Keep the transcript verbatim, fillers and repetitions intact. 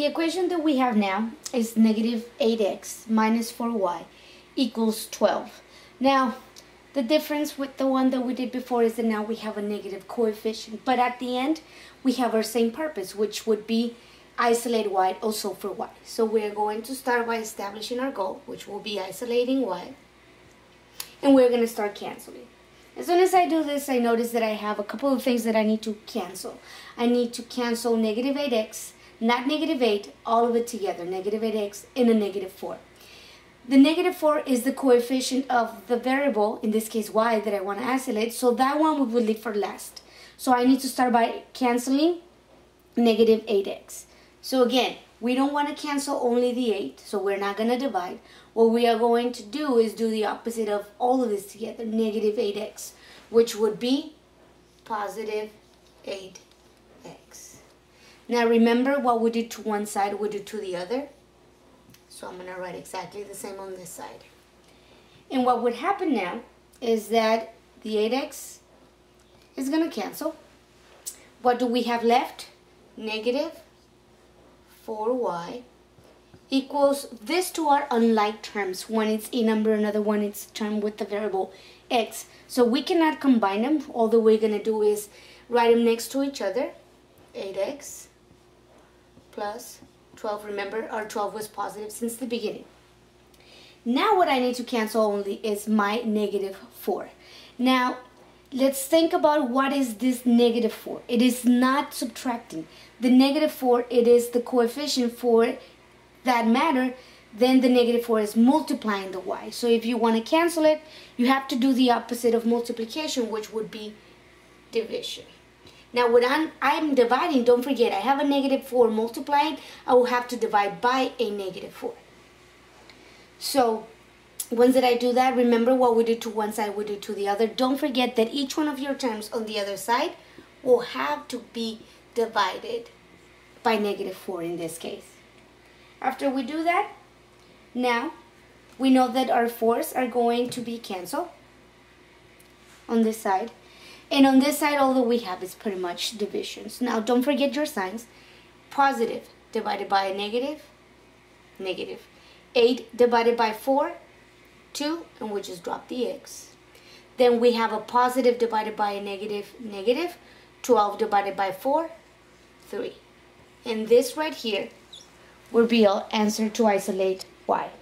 the equation that we have now is negative eight x minus four y equals twelve. Now, the difference with the one that we did before is that now we have a negative coefficient, but at the end we have our same purpose, which would be isolate y also for y. So we're going to start by establishing our goal, which will be isolating y, and we're going to start canceling. As soon as I do this, I notice that I have a couple of things that I need to cancel. I need to cancel negative eight x, not negative eight, all of it together, negative eight x and a negative four. The negative four is the coefficient of the variable, in this case y, that I want to isolate, so that one we will leave for last. So I need to start by canceling negative eight x. So again, we don't want to cancel only the eight, so we're not going to divide. What we are going to do is do the opposite of all of this together, negative eight x, which would be positive eight x. Now remember what we did to one side, we do to the other. So I'm going to write exactly the same on this side. And what would happen now is that the eight x is going to cancel. What do we have left? Negative four y equals, these two are unlike terms. One is a number, another one is term with the variable x. So we cannot combine them. All that we're going to do is write them next to each other. eight x plus twelve, remember our twelve was positive since the beginning. Now what I need to cancel only is my negative four. Now let's think about what is this negative four. It is not subtracting. The negative four, it is the coefficient for that matter, then the negative four is multiplying the y. So if you want to cancel it, you have to do the opposite of multiplication, which would be division. Now when I'm, I'm dividing, don't forget, I have a negative four multiplied, I will have to divide by a negative four. So once that I do that, remember what we did to one side, we did to the other. Don't forget that each one of your terms on the other side will have to be divided by negative four in this case. After we do that, now we know that our fours are going to be canceled on this side. And on this side, all that we have is pretty much divisions. Now, don't forget your signs. Positive divided by a negative, negative. eight divided by four, two, and we just drop the x. Then we have a positive divided by a negative, negative. twelve divided by four, three. And this right here will be our answer to isolate y.